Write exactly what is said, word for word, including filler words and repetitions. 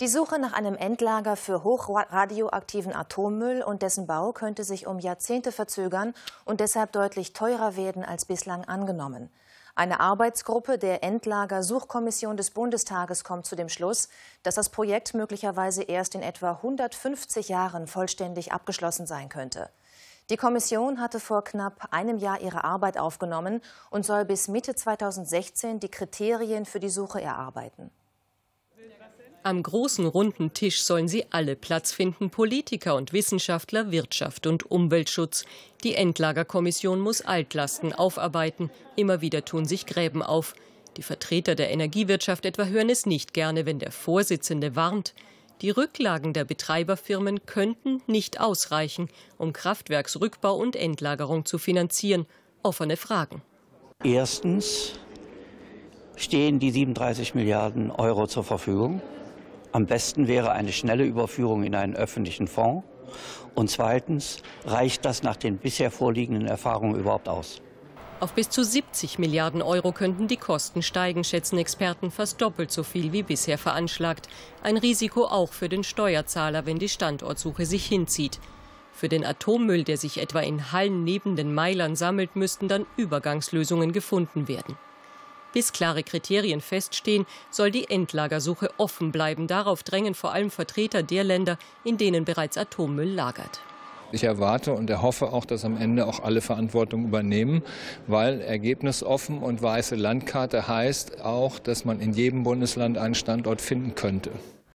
Die Suche nach einem Endlager für hochradioaktiven Atommüll und dessen Bau könnte sich um Jahrzehnte verzögern und deshalb deutlich teurer werden als bislang angenommen. Eine Arbeitsgruppe der Endlagersuchkommission des Bundestages kommt zu dem Schluss, dass das Projekt möglicherweise erst in etwa hundertfünfzig Jahren vollständig abgeschlossen sein könnte. Die Kommission hatte vor knapp einem Jahr ihre Arbeit aufgenommen und soll bis Mitte zweitausendsechzehn die Kriterien für die Suche erarbeiten. Am großen runden Tisch sollen sie alle Platz finden, Politiker und Wissenschaftler, Wirtschaft und Umweltschutz. Die Endlagerkommission muss Altlasten aufarbeiten. Immer wieder tun sich Gräben auf. Die Vertreter der Energiewirtschaft etwa hören es nicht gerne, wenn der Vorsitzende warnt. Die Rücklagen der Betreiberfirmen könnten nicht ausreichen, um Kraftwerksrückbau und Endlagerung zu finanzieren. Offene Fragen. Erstens stehen die siebenunddreißig Milliarden Euro zur Verfügung. Am besten wäre eine schnelle Überführung in einen öffentlichen Fonds. Und zweitens reicht das nach den bisher vorliegenden Erfahrungen überhaupt aus? Auf bis zu siebzig Milliarden Euro könnten die Kosten steigen, schätzen Experten, fast doppelt so viel wie bisher veranschlagt. Ein Risiko auch für den Steuerzahler, wenn die Standortsuche sich hinzieht. Für den Atommüll, der sich etwa in Hallen neben den Meilern sammelt, müssten dann Übergangslösungen gefunden werden. Bis klare Kriterien feststehen, soll die Endlagersuche offen bleiben. Darauf drängen vor allem Vertreter der Länder, in denen bereits Atommüll lagert. Ich erwarte und erhoffe auch, dass am Ende auch alle Verantwortung übernehmen, weil ergebnisoffen und weiße Landkarte heißt auch, dass man in jedem Bundesland einen Standort finden könnte.